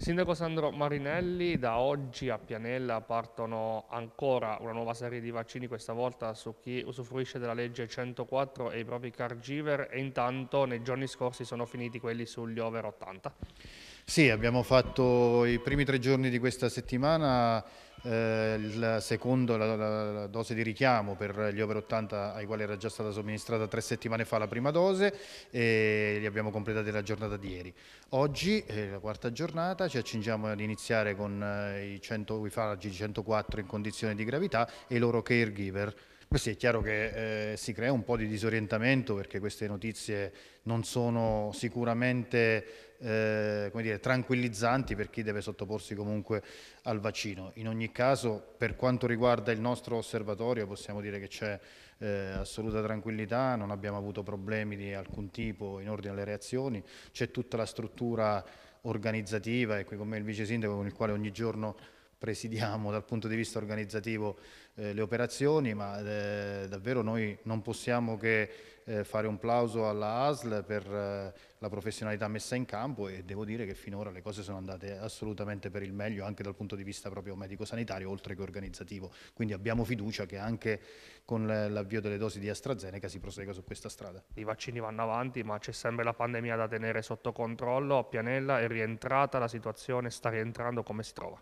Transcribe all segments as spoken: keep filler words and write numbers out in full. Sindaco Sandro Marinelli, da oggi a Pianella partono ancora una nuova serie di vaccini, questa volta su chi usufruisce della legge centoquattro e i propri caregiver, e intanto nei giorni scorsi sono finiti quelli sugli over ottanta. Sì, abbiamo fatto i primi tre giorni di questa settimana eh, il secondo, la, la, la dose di richiamo per gli over ottanta ai quali era già stata somministrata tre settimane fa la prima dose, e li abbiamo completati la giornata di ieri. Oggi, eh, la quarta giornata, ci accingiamo ad iniziare con eh, i cento ufagi centoquattro in condizioni di gravità e i loro caregiver. Sì, è chiaro che eh, si crea un po' di disorientamento perché queste notizie non sono sicuramente eh, come dire, tranquillizzanti per chi deve sottoporsi comunque al vaccino. In ogni caso, per quanto riguarda il nostro osservatorio, possiamo dire che c'è eh, assoluta tranquillità, non abbiamo avuto problemi di alcun tipo in ordine alle reazioni, c'è tutta la struttura organizzativa e qui con me il vice sindaco con il quale ogni giorno presidiamo dal punto di vista organizzativo eh, le operazioni, ma eh, davvero noi non possiamo che eh, fare un plauso alla A S L per eh, la professionalità messa in campo, e devo dire che finora le cose sono andate assolutamente per il meglio anche dal punto di vista proprio medico-sanitario oltre che organizzativo, quindi abbiamo fiducia che anche con l'avvio delle dosi di AstraZeneca si prosegua su questa strada. I vaccini vanno avanti, ma c'è sempre la pandemia da tenere sotto controllo. A Pianella è rientrata la situazione, sta rientrando, come si trova?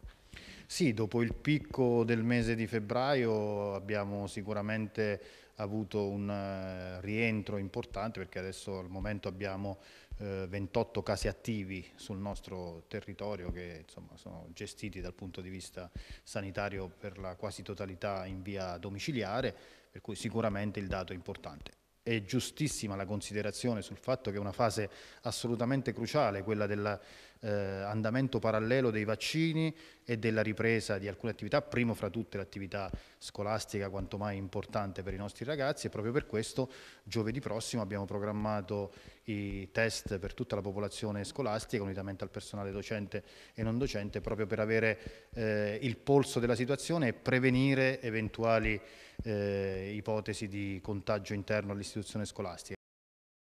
Sì, dopo il picco del mese di febbraio abbiamo sicuramente avuto un rientro importante, perché adesso al momento abbiamo eh, ventotto casi attivi sul nostro territorio che insomma, sono gestiti dal punto di vista sanitario per la quasi totalità in via domiciliare, per cui sicuramente il dato è importante. È giustissima la considerazione sul fatto che è una fase assolutamente cruciale, quella dell'andamento eh, parallelo dei vaccini e della ripresa di alcune attività, primo fra tutte l'attività scolastica, quanto mai importante per i nostri ragazzi, e proprio per questo giovedì prossimo abbiamo programmato i test per tutta la popolazione scolastica, unitamente al personale docente e non docente, proprio per avere eh, il polso della situazione e prevenire eventuali eh, ipotesi di contagio interno all'istituzione scolastica.